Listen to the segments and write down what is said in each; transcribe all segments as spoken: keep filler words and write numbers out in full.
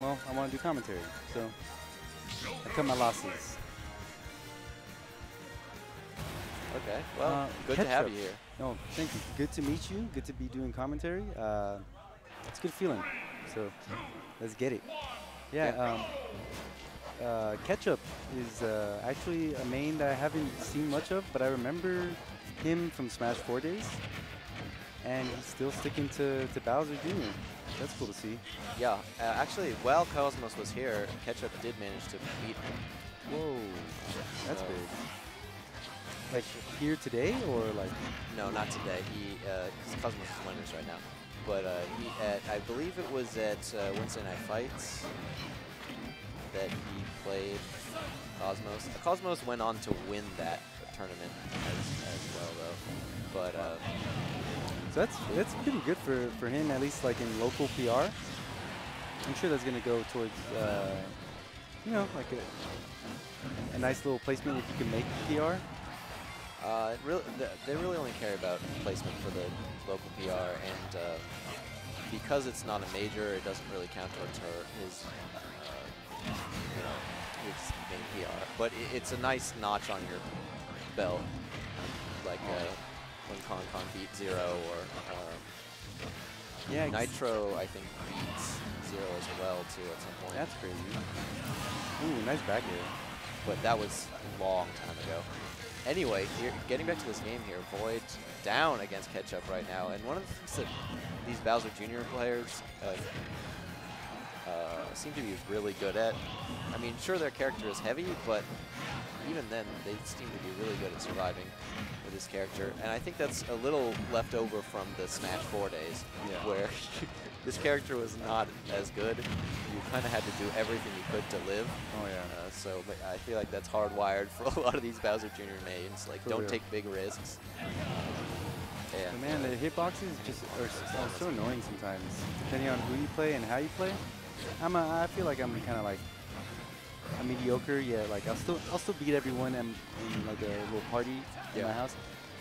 well, I want to do commentary, so I cut my losses. Okay, well, uh, good Ketchup. to have you here. No, thank you. Good to meet you. Good to be doing commentary. Uh, it's a good feeling. So let's get it. Yeah, um, uh, Ketchup is uh, actually a main that I haven't seen much of, but I remember him from Smash four days, and he's still sticking to, to Bowser Junior That's cool to see. Yeah, uh, actually, while Cosmos was here, Ketchup did manage to beat him. Whoa, that's so big. Like here today, or like? No, not today. He, uh, Cosmos is winners right now. But uh, he, at, I believe it was at uh, Wednesday Night Fights that he played Cosmos. Uh, Cosmos went on to win that tournament as, as well, though. But uh, so that's that's pretty good for for him, at least like in local P R. I'm sure that's gonna go towards uh, you know, like a a nice little placement if you can make P R. Uh, really, they really only care about placement for the local P R, and uh, because it's not a major, it doesn't really count towards her, his, uh, you know, his main P R. But it, it's a nice notch on your belt, like uh, when Kong Kong beat Zero, or um, yeah, Nitro, I think, beat Zero as well, too, at some point. That's crazy. Ooh, nice back here. But that was a long time ago. Anyway, here, getting back to this game here, Void down against Ketchup right now, and one of the things that these Bowser Junior players uh, uh, seem to be really good at, I mean, sure their character is heavy, but even then, they seem to be really good at surviving with this character, and I think that's a little left over from the Smash four days, yeah, where this character was not as good. You kind of had to do everything you could to live. Oh yeah. Uh, so but I feel like that's hardwired for a lot of these Bowser Junior mains. Like, for don't real. take big risks. Yeah. But man, uh, the hitboxes just are so, so annoying sometimes, depending on who you play and how you play. I'm a, I feel like I'm kind of like a mediocre. Yeah, like I'll still I'll still beat everyone in, in like a little party yeah. in my house.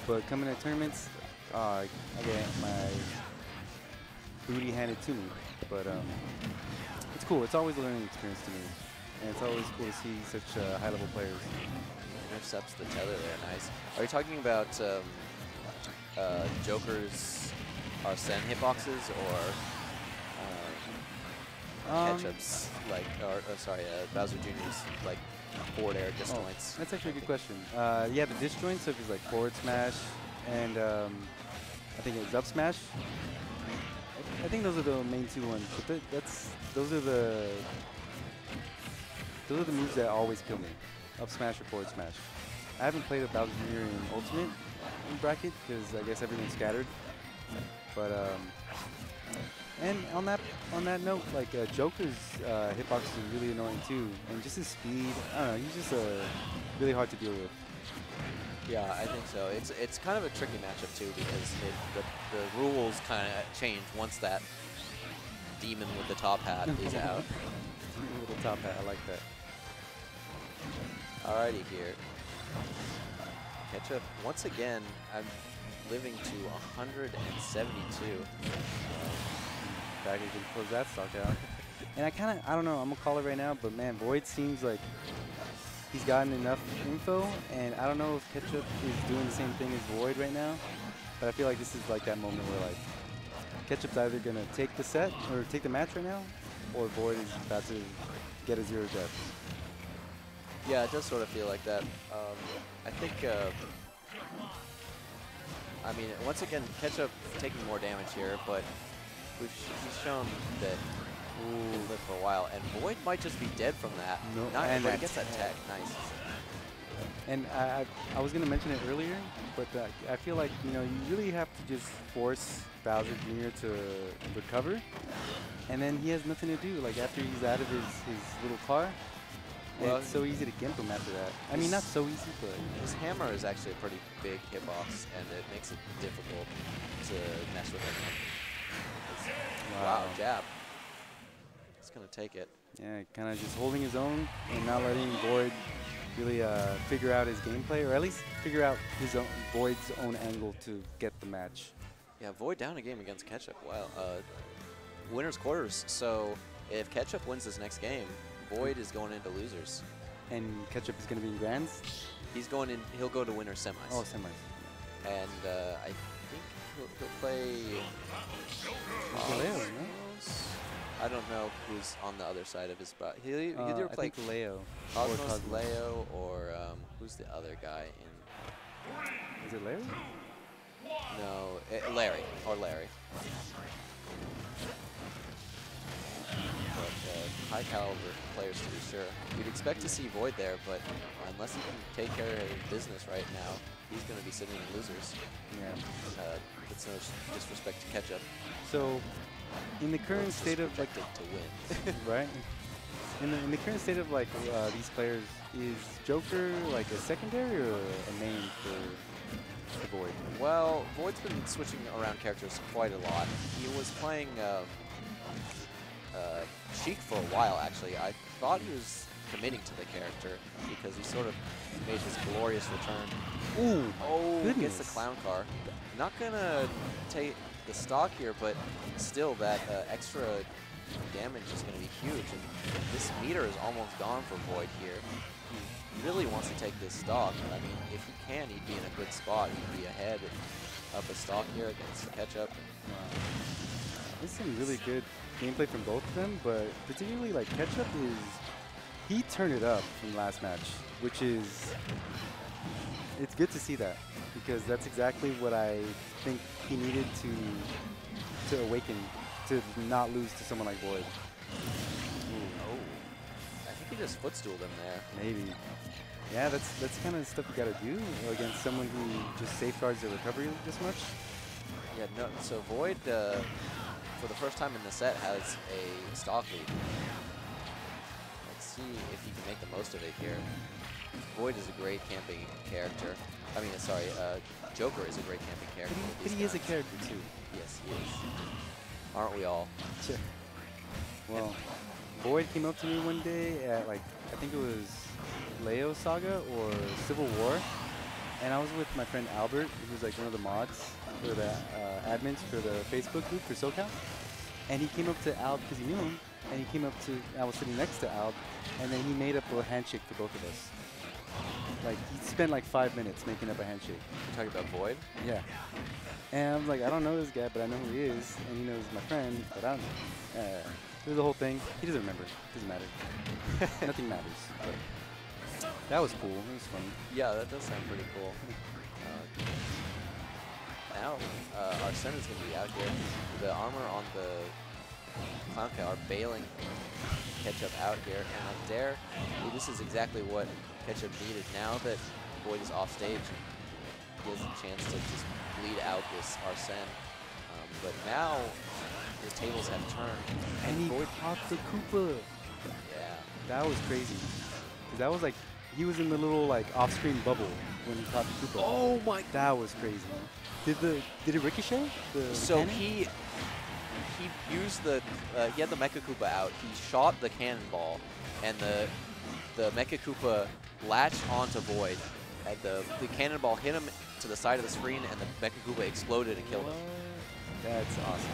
But coming to tournaments, uh, I get my booty handed to me, but um, it's cool. It's always a learning experience to me, and it's always cool to see such uh, high-level players. Intercepts the tether there, nice. Are you talking about um, uh, Joker's Arsene hitboxes or uh, um, Ketchup's, like, or oh, sorry, uh, Bowser Junior's like forward air disjoints? Oh, that's actually a good question. Uh, yeah, the disjoints of his like forward smash and um, I think it was up smash. I think those are the main two ones, but th that's those are the those are the moves that always kill me. Up smash or forward smash. I haven't played a Bowser Junior in Ultimate in bracket because I guess everything's scattered. But um, and on that on that note, like uh, Joker's uh, hitbox is really annoying too, and just his speed. I don't know, he's just uh, really hard to deal with. Yeah, I think so. It's it's kind of a tricky matchup too because it, the, the rules kind of change once that demon with the top hat is out. Demon with the top hat, I like that. Alrighty here, Ketchup once again. I'm living to one hundred seventy-two. Back even close that stock out. And I kind of I don't know. I'm gonna call it right now, but man, Void seems like he's gotten enough info, and I don't know if Ketchup is doing the same thing as Void right now, but I feel like this is like that moment where like Ketchup's either gonna take the set or take the match right now, or Void is about to get a zero death. Yeah, it does sort of feel like that. Um, I think, uh, I mean, once again, Ketchup taking more damage here, but we've sh he's shown that. Ooh, live for a while, and Void might just be dead from that. No, nope. And I guess that tech, nice. And I, I, I was gonna mention it earlier, but that, I feel like you know you really have to just force Bowser Junior to recover, and then he has nothing to do. Like after he's out of his his little car, well, it's so easy to gimp him after that. I mean, not so easy, but his hammer is actually a pretty big hitbox, and it makes it difficult to mess with him. Wow, wow jab. Gonna take it. Yeah, kind of just holding his own and not letting Void really uh, figure out his gameplay, or at least figure out his own, Void's own angle to get the match. Yeah, Void down a game against Ketchup. Wow, uh, winners quarters. So If Ketchup wins this next game, Void is going into losers. And Ketchup is going to be in grands? He's going in. He'll go to winner semis. Oh, semis. And uh, I think he'll, he'll play. Uh, Leo, no? I don't know who's on the other side of his. But he'll, he'll uh, either play Leo, Cosmos, or Cosmos. Leo, or um, who's the other guy in? Is it Larry? No, it, Larry or Larry. But, uh, high caliber players to be sure. You'd expect to see Void there, but unless he can take care of his business right now, he's going to be sitting in losers. Yeah. Uh, it's no disrespect to Ketchup. So, in the current state of like to win, right? In the in the current state of like uh, these players, is Joker like a secondary or a main for, for Void? Well, Void's been switching around characters quite a lot. He was playing. Uh, Uh, Sheik for a while, actually. I thought he was committing to the character because he sort of made his glorious return. Ooh, oh, goodness. Gets the clown car. Not gonna take the stock here, but still that uh, extra damage is gonna be huge. And this meter is almost gone for Void here. He really wants to take this stock. I mean, if he can, he'd be in a good spot. He'd be ahead of a stock here against Ketchup. Wow. This seems really good gameplay from both of them, but particularly like Ketchup is, he turned it up from last match, which is, it's good to see that because that's exactly what I think he needed to to awaken, to not lose to someone like Void. Ooh, oh. I think he just footstooled him there. Maybe. Yeah, that's that's kind of stuff you gotta do against someone who just safeguards their recovery this much. Yeah, no, so Void, uh, for the first time in the set, has a stock lead. Let's see if he can make the most of it here. Void is a great camping character. I mean, sorry, uh, Joker is a great camping character. But he, he is a character, too. Yes, he is. Aren't we all? Sure. Well, Void came up to me one day at, like, I think it was Leo Saga or Civil War. And I was with my friend Albert, who's like one of the mods for the uh, admins for the Facebook group for SoCal. And he came up to Alb because he knew him. And he came up to, I was sitting next to Alb, and then he made up a handshake for both of us. Like, he spent like five minutes making up a handshake. You're talking about Void? Yeah. And I'm like, I don't know this guy, but I know who he is. And he knows my friend, but I don't know. Uh, through the whole thing, he doesn't remember. It doesn't matter. Nothing matters. But that was cool. It was fun. Yeah, that does sound pretty cool. Uh, now, uh, Arsene is going to be out here. The armor on the clown cow are bailing Ketchup out here. And up there, well, this is exactly what Ketchup needed. Now that Void is off stage, he has a chance to just bleed out this Arsene. Um, but now, the tables have turned. And, and he Void popped the Koopa. Yeah. That was crazy. Because that was like, he was in the little like off-screen bubble when he caught the Koopa. Oh my! That was crazy. Did the did it ricochet? The so cannon? he he used the uh, he had the Mecha Koopa out. He shot the cannonball, and the the Mecha Koopa latched onto Void. And the the cannonball hit him to the side of the screen, and the Mecha Koopa exploded and killed him. That's awesome.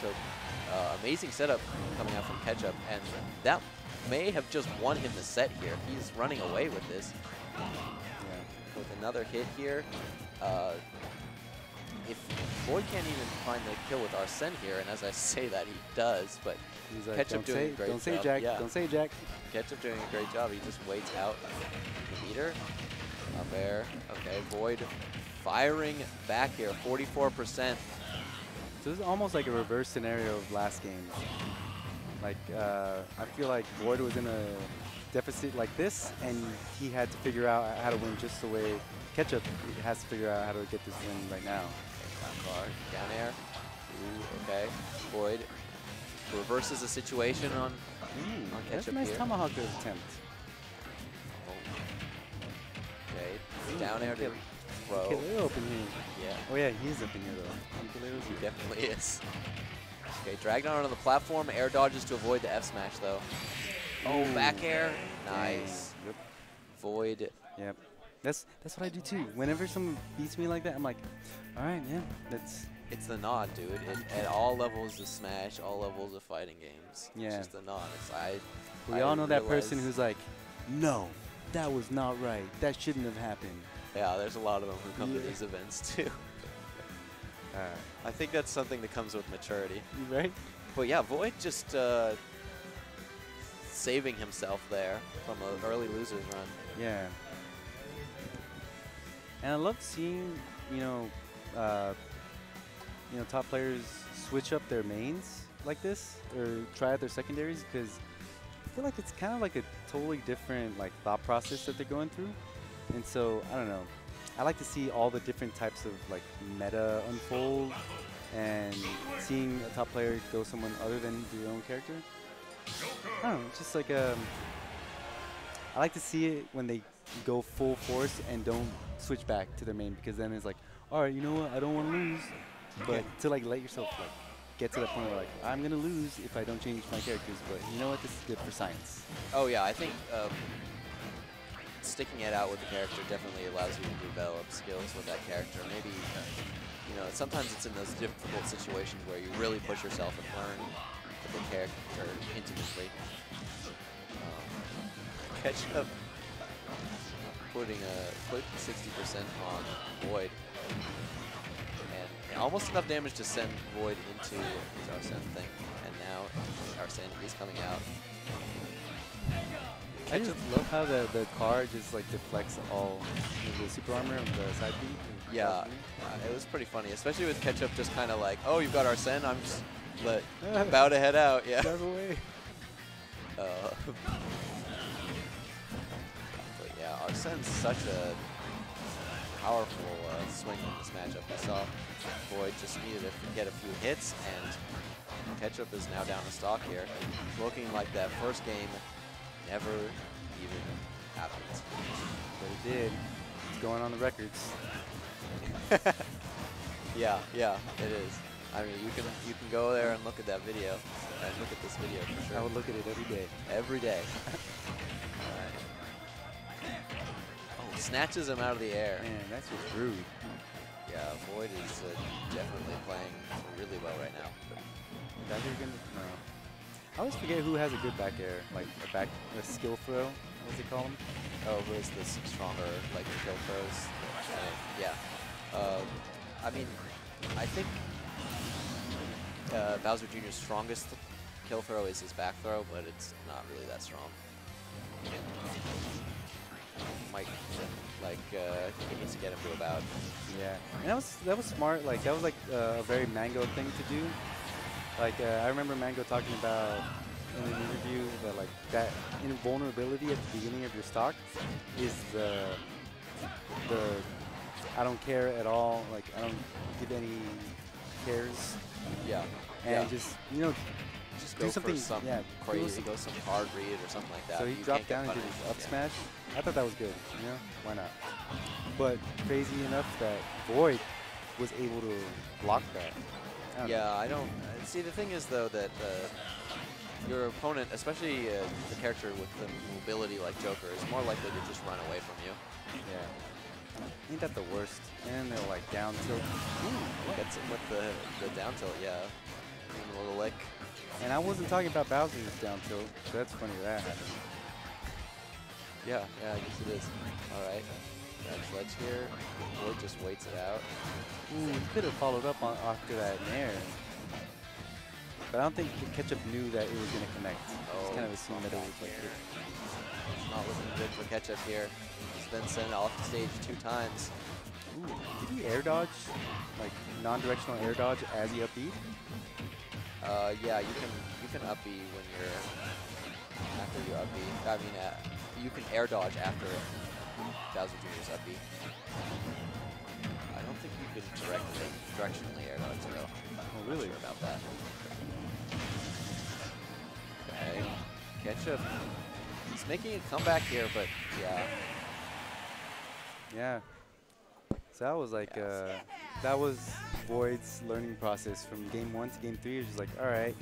So uh, amazing setup coming out from Ketchup, and that may have just won him the set here. He's running away with this. Yeah. With another hit here. Uh, if Void can't even find the kill with Arsene here, and as I say that, he does, but he's like, Ketchup doing say, a great don't job. Don't say Jack, yeah. don't say Jack. Ketchup doing a great job. He just waits out the meter. Up there. Okay, Void firing back here, forty-four percent. So this is almost like a reverse scenario of last game. Like, uh, I feel like Void was in a deficit like this, and he had to figure out how to win just the way Ketchup has to figure out how to get this win right now. Okay, down air. Ooh, okay. Void reverses the situation on, mm, on Ketchup. That's a nice here. Tomahawk attempt. Oh. Okay, ooh, down air to throw. Kileo up in here. Yeah. Oh yeah, he is up in here though. He here. definitely is. Okay, dragged on onto the platform, air dodges to avoid the F smash though. Oh, back air, nice. Yep. Void. Yep. That's that's what I do too. Whenever someone beats me like that, I'm like, all right, yeah, that's It's the nod, dude. It, at all levels of Smash, all levels of fighting games. Yeah. It's just the nod. It's, I, we I all know that person who's like, no, that was not right. That shouldn't have happened. Yeah, there's a lot of them who come yeah. to these events, too. uh, I think that's something that comes with maturity. Right? But yeah, Void just uh, saving himself there from an early loser's run. Yeah. And I love seeing, you know, uh, you know, top players switch up their mains like this or try out their secondaries, because I feel like it's kind of like a totally different like thought process that they're going through. And so, I don't know, I like to see all the different types of like meta unfold and seeing a top player go someone other than their own character. I don't know, it's just like, um, I like to see it when they go full force and don't switch back to their main, because then it's like, all right, you know what, I don't want to lose. But to like let yourself like get to that point where like I'm gonna lose if I don't change my characters, but you know what, this is good for science. Oh yeah, I think um, sticking it out with the character definitely allows you to develop skills with that character. Maybe uh, you know, sometimes it's in those difficult situations where you really push yourself and learn the character intimately. Um, Ketchup putting a put sixty percent on Void. Almost enough damage to send Void into his Arsene thing, and now Arsene is coming out. I just love how the, the car just like deflects all the super armor on the side beat. Yeah, uh, it was pretty funny, especially with Ketchup just kind of like, oh, you've got Arsene, I'm just let, about to head out. Yeah. Drive away. Uh, but yeah, Arsene's such a powerful uh, swing in this matchup. I saw Void just needed to get a few hits, and Ketchup is now down the stock here. Looking like that first game never even happened. But it did. It's going on the records. Yeah, yeah, it is. I mean, you can you can go there and look at that video, and look at this video for sure. I would look at it every day. Every day. Snatches him out of the air. Man, that's just rude. Yeah, Void is uh, definitely playing really well right now. That you're gonna, no. I always forget who has a good back air, like a back a skill throw. What's they call them? Oh, who is the stronger like skill throws? Yeah. Uh, I mean, I think uh, Bowser Junior's strongest kill throw is his back throw, but it's not really that strong. Mike, like, uh, I think it needs to get him to about. Yeah, and that was that was smart. Like that was like uh, a very Mango thing to do. Like uh, I remember Mango talking about in an interview that like that invulnerability at the beginning of your stock is the the I don't care at all. Like I don't give any cares. Yeah, and yeah. just you know. Just go do something for some yeah, crazy, go some hard read or something like that. So he you dropped down and did his up smash. Yeah. I thought that was good, you know? Why not? But crazy enough that Void was able to block that. I yeah, know. I don't... Uh, see, the thing is, though, that uh, your opponent, especially uh, the character with the mobility like Joker, is more likely to just run away from you. Yeah. Ain't that the worst? And they're like down tilt. Ooh, that's it with the, the down tilt, yeah. A little lick. And I wasn't talking about Bowser's down tilt, so that's funny that happened. Yeah, yeah, I guess it is. Alright, that's ledge here. Void just waits it out. Ooh, he could have followed up on after that in air. But I don't think Ketchup knew that it was going to connect. Oh, it's kind of assumed that it was like it. Not looking good for Ketchup here. He's been sent off the stage two times. Ooh, did he air dodge? Like, non-directional air dodge as he upbeat? Uh, yeah, you can you can up B when you're after you up B. I mean, uh, you can air dodge after Bowser Junior's up B. I don't think you can directly directionally air dodge though. I'm oh, really? Not sure about that. Okay, Ketchup. He's making a comeback here, but yeah. Yeah. So that was like, yes. uh, that was Void's learning process from game one to game three. It was just like, all right.